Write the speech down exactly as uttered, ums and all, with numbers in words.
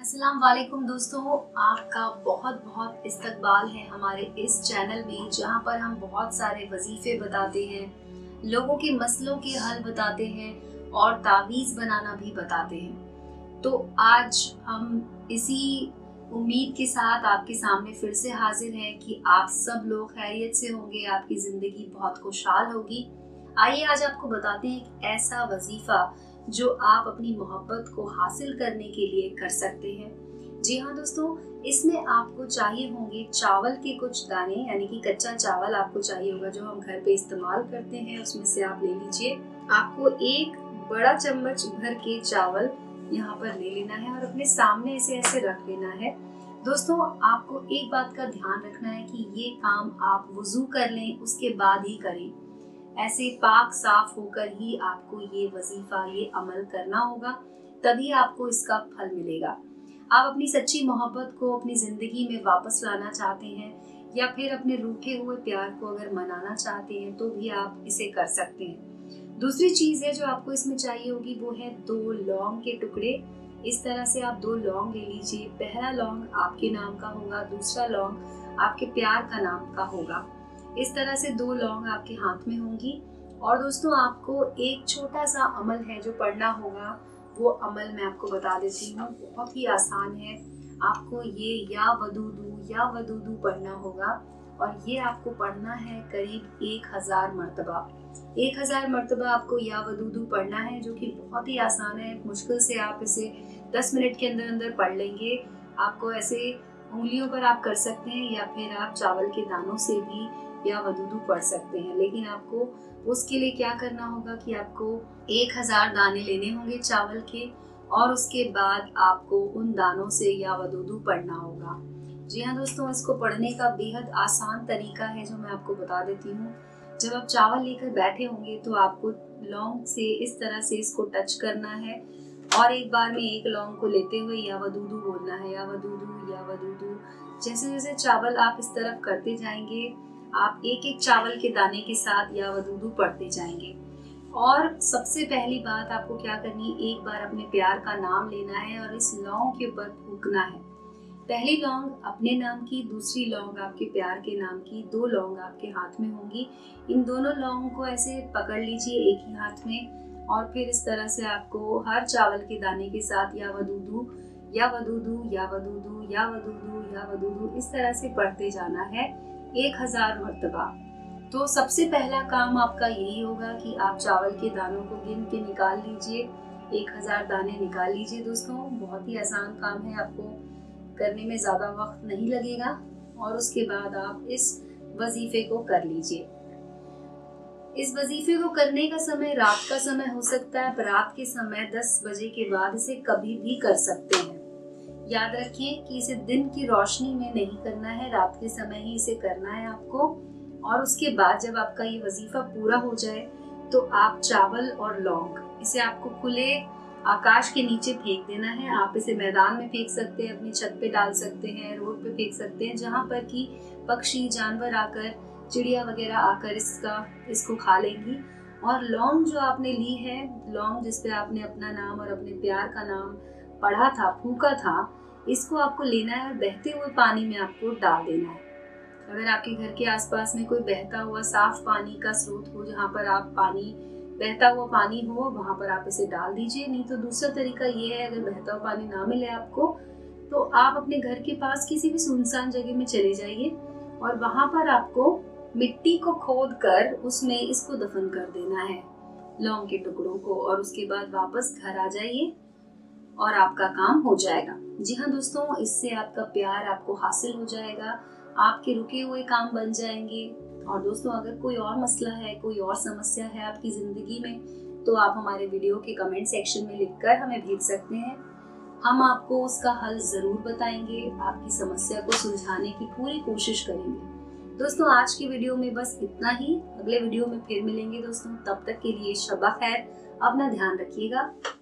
अस्सलाम वालेकुम दोस्तों, आपका बहुत बहुत इस्तकबाल है हमारे इस चैनल में, जहां पर हम बहुत सारे वजीफे बताते हैं, लोगों के मसलों के हल बताते हैं और तावीज़ बनाना भी बताते हैं। तो आज हम इसी उम्मीद के साथ आपके सामने फिर से हाजिर हैं कि आप सब लोग खैरियत से होंगे, आपकी ज़िंदगी बहुत खुशहाल होगी। आइए आज आपको बताते हैं एक ऐसा वजीफ़ा जो आप अपनी मोहब्बत को हासिल करने के लिए कर सकते हैं। जी हाँ दोस्तों, इसमें आपको चाहिए होंगे चावल के कुछ दाने, यानी कि कच्चा चावल आपको चाहिए होगा जो हम घर पे इस्तेमाल करते हैं, उसमें से आप ले लीजिए। आपको एक बड़ा चम्मच भर के चावल यहाँ पर ले लेना है और अपने सामने इसे ऐसे रख लेना है। दोस्तों आपको एक बात का ध्यान रखना है कि ये काम आप वुजू कर लें उसके बाद ही करें। ऐसे पाक साफ होकर ही आपको ये वजीफा, ये अमल करना होगा, तभी आपको इसका फल मिलेगा। आप अपनी सच्ची मोहब्बत को अपनी ज़िंदगी में वापस लाना चाहते हैं या फिर अपने रूठे हुए प्यार को अगर मनाना चाहते हैं तो भी आप इसे कर सकते हैं। दूसरी चीज़ है जो आपको इसमें चाहिए होगी, वो है दो लौंग के टुकड़े। इस तरह से आप दो लौंग ले लीजिए। पहला लौंग आपके नाम का होगा, दूसरा लौंग आपके प्यार का नाम का होगा। इस तरह से दो लौंग आपके हाथ में होंगी। और दोस्तों आपको एक छोटा सा अमल है जो पढ़ना होगा, वो अमल मैं आपको बता देती हूँ, बहुत ही आसान है। आपको ये या वदूदू या वदूदू पढ़ना होगा और ये आपको पढ़ना है करीब एक हज़ार मरतबा। एक हज़ार मरतबा आपको या वदूदू पढ़ना है, जो कि बहुत ही आसान है। मुश्किल से आप इसे दस मिनट के अंदर अंदर पढ़ लेंगे। आपको ऐसे उंगलियों पर आप कर सकते हैं या फिर आप चावल के दानों से भी या वदूदू पढ़ सकते हैं, लेकिन आपको उसके लिए क्या करना होगा कि आपको एक हज़ार दाने लेने होंगे चावल के और उसके बाद आपको उन दानों से या वदूदू पढ़ना होगा। जी हाँ दोस्तों, इसको पढ़ने का बेहद आसान तरीका है जो मैं आपको बता देती हूँ। जब आप चावल लेकर बैठे होंगे तो आपको लौंग से इस तरह से इसको टच करना है और एक बार में एक लौंग को लेते हुए या वदूदू बोलना है, या वदूदू या वदूदू। जैसे जैसे चावल आप इस तरफ करते जाएंगे, आप एक एक चावल के दाने के साथ या वदूदू पढ़ते जाएंगे। और सबसे पहली बात आपको क्या करनी है, एक बार अपने प्यार का नाम लेना है और इस लौंग के ऊपर फूंकना है। पहली लौंग अपने नाम की, दूसरी लौंग आपके प्यार के नाम की। दो लौंग आपके हाथ में होंगी। इन दोनों लौंग को ऐसे पकड़ लीजिए एक ही हाथ में और फिर इस तरह से आपको हर चावल के दाने के साथ या वदूदू या वदूदू या वदूदू या वदूदू या वदूदू इस तरह से पढ़ते जाना है एक हज़ार मरतबा। तो सबसे पहला काम आपका यही होगा कि आप चावल के दानों को गिन के निकाल लीजिए, एक हज़ार दाने निकाल लीजिए। दोस्तों बहुत ही आसान काम है, आपको करने में ज़्यादा वक्त नहीं लगेगा। और उसके बाद आप इस वजीफे को कर लीजिए। इस वजीफे को करने का समय रात का समय हो सकता है, पर रात के समय दस बजे के बाद इसे कभी भी कर सकते हैं। याद रखें कि इसे दिन की रोशनी में नहीं करना है, रात के समय ही इसे करना है आपको। और उसके बाद जब आपका ये वजीफा पूरा हो जाए तो आप चावल और लौंग इसे आपको खुले आकाश के नीचे फेंक देना है। आप इसे मैदान में फेंक सकते हैं, अपनी छत पे डाल सकते हैं, रोड पे फेंक सकते हैं, जहाँ पर कि पक्षी जानवर आकर, चिड़िया वगैरह आकर इसका इसको खा लेंगी। और लौंग जो आपने ली है, लौंग जिसपे आपने अपना नाम और अपने प्यार का नाम पढ़ा था, फूका था, इसको आपको लेना है और बहते हुए पानी में आपको डाल देना है। अगर आपके घर के आसपास में कोई बहता हुआ साफ पानी का स्रोत हो, जहाँ पर आप पानी बहता हुआ पानी हो, वहाँ पर आप इसे डाल दीजिए। नहीं तो दूसरा तरीका ये है, अगर बहता हुआ पानी ना मिले आपको तो आप अपने घर के पास किसी भी सुनसान जगह में चले जाइए और वहाँ पर आपको मिट्टी को खोद कर उसमें इसको दफन कर देना है, लौंग के टुकड़ों को। और उसके बाद वापस घर आ जाइए और आपका काम हो जाएगा। जी हाँ दोस्तों, इससे आपका प्यार आपको हासिल हो जाएगा, आपके रुके हुए काम बन जाएंगे। और दोस्तों अगर कोई और मसला है, कोई और समस्या है आपकी ज़िंदगी में, तो आप हमारे वीडियो के कमेंट सेक्शन में लिखकर हमें भेज सकते हैं। हम आपको उसका हल ज़रूर बताएंगे, आपकी समस्या को सुलझाने की पूरी कोशिश करेंगे। दोस्तों आज की वीडियो में बस इतना ही, अगले वीडियो में फिर मिलेंगे दोस्तों। तब तक के लिए शबा खैर, अपना ध्यान रखिएगा।